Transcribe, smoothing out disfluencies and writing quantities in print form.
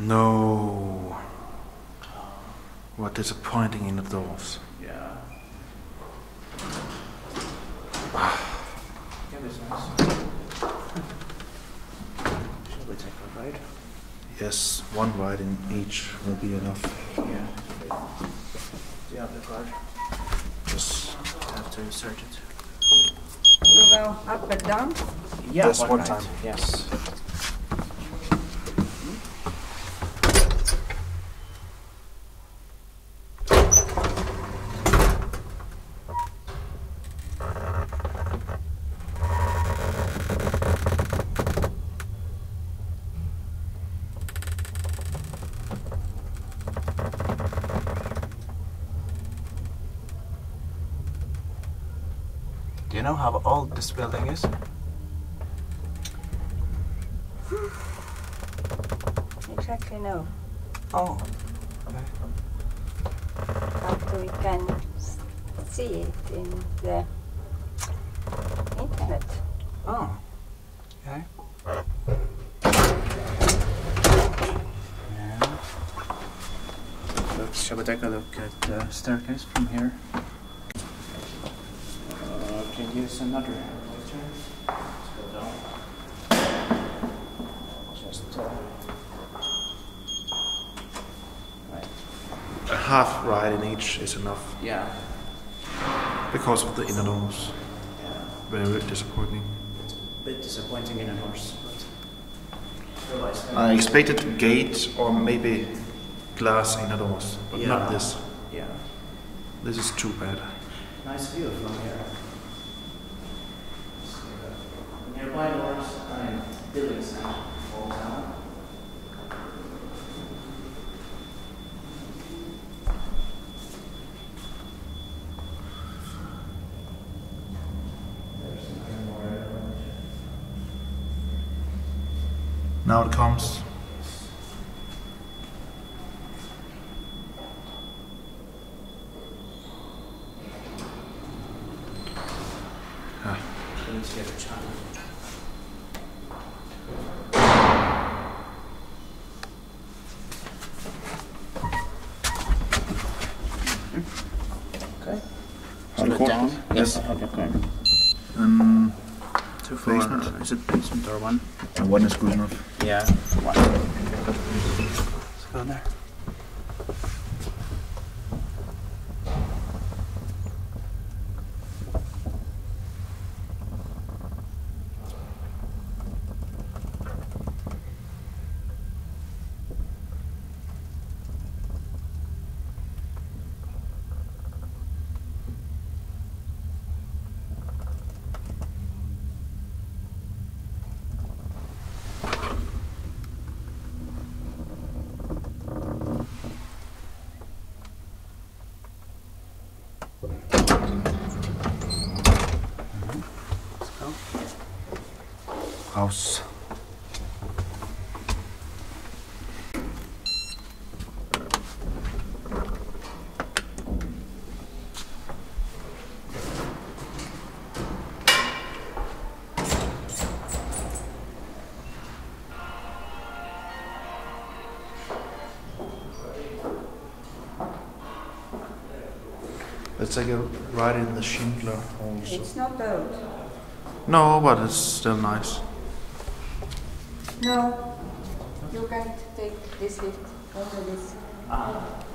No. What disappointing in the doors. Yeah. Yeah, that's nice. Shall we take a ride? Yes, one ride in each will be enough. Yeah. Do you have the card? Yes. I have to insert it. You go up and down? Yeah, yes, one time. Yes. Do you know how old this building is? Exactly no. Oh, okay. But we can see it in the internet. Oh, okay. Yeah. So shall we take a look at the staircase from here? Can you use another picture? Let's go down. Just right. A half ride in each is enough. Yeah. Because of the inner doors. Yeah. Very disappointing. It's a bit disappointing inner doors. I expected gate or maybe glass inner doors, but yeah. Not this. Yeah. This is too bad. Nice view from here. Nearby doors and buildings now fall down. Now it comes. Let's get a channel. Okay. Hold it down. Yes. Okay. Two for basement. Is it basement or one? And one is good enough. Yeah. One. Let's go in there. House. Let's take a ride in the Schindler also. It's not old. No, but it's still nice. No, you can't take this lift, only this. Ah.